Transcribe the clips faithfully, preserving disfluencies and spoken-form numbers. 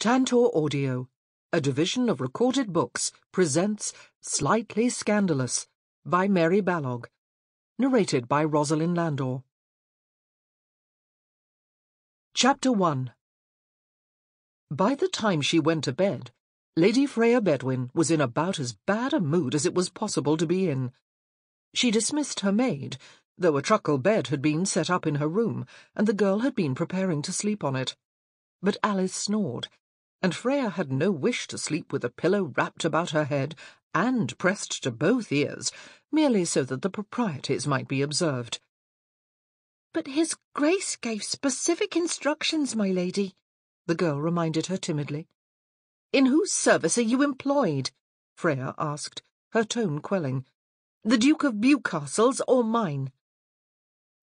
Tantor Audio, a division of recorded books, presents Slightly Scandalous by Mary Balogh, narrated by Rosalind Landor. Chapter one. By the time she went to bed, Lady Freya Bedwin was in about as bad a mood as it was possible to be in. She dismissed her maid, though a truckle bed had been set up in her room, and the girl had been preparing to sleep on it. But Alice snored, and Freya had no wish to sleep with a pillow wrapped about her head and pressed to both ears, merely so that the proprieties might be observed. "But his Grace gave specific instructions, my lady," the girl reminded her timidly. "In whose service are you employed?" Freya asked, her tone quelling. "The Duke of Bewcastle's or mine?"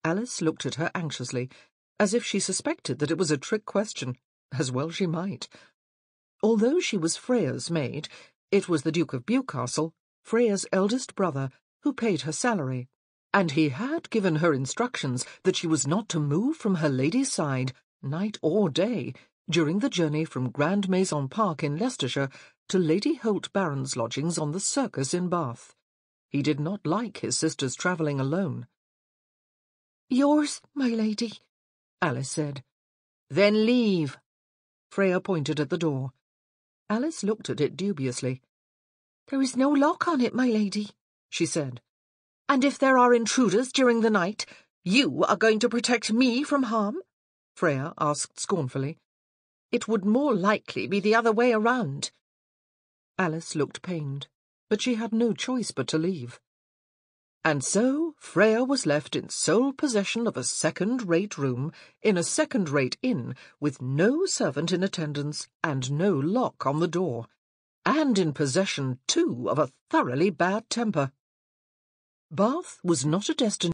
Alice looked at her anxiously, as if she suspected that it was a trick question, as well she might. Although she was Freya's maid, it was the Duke of Bewcastle, Freya's eldest brother, who paid her salary, and he had given her instructions that she was not to move from her lady's side, night or day, during the journey from Grand Maison Park in Leicestershire to Lady Holt Baron's lodgings on the circus in Bath. He did not like his sisters travelling alone. "Yours, my lady," Alice said. "Then leave." Freya pointed at the door. Alice looked at it dubiously. "There is no lock on it, my lady," she said. "And if there are intruders during the night, you are going to protect me from harm?" Freya asked scornfully. "It would more likely be the other way around." Alice looked pained, but she had no choice but to leave. And so Freya was left in sole possession of a second-rate room in a second-rate inn with no servant in attendance and no lock on the door, and in possession, too, of a thoroughly bad temper. Bath was not a destination.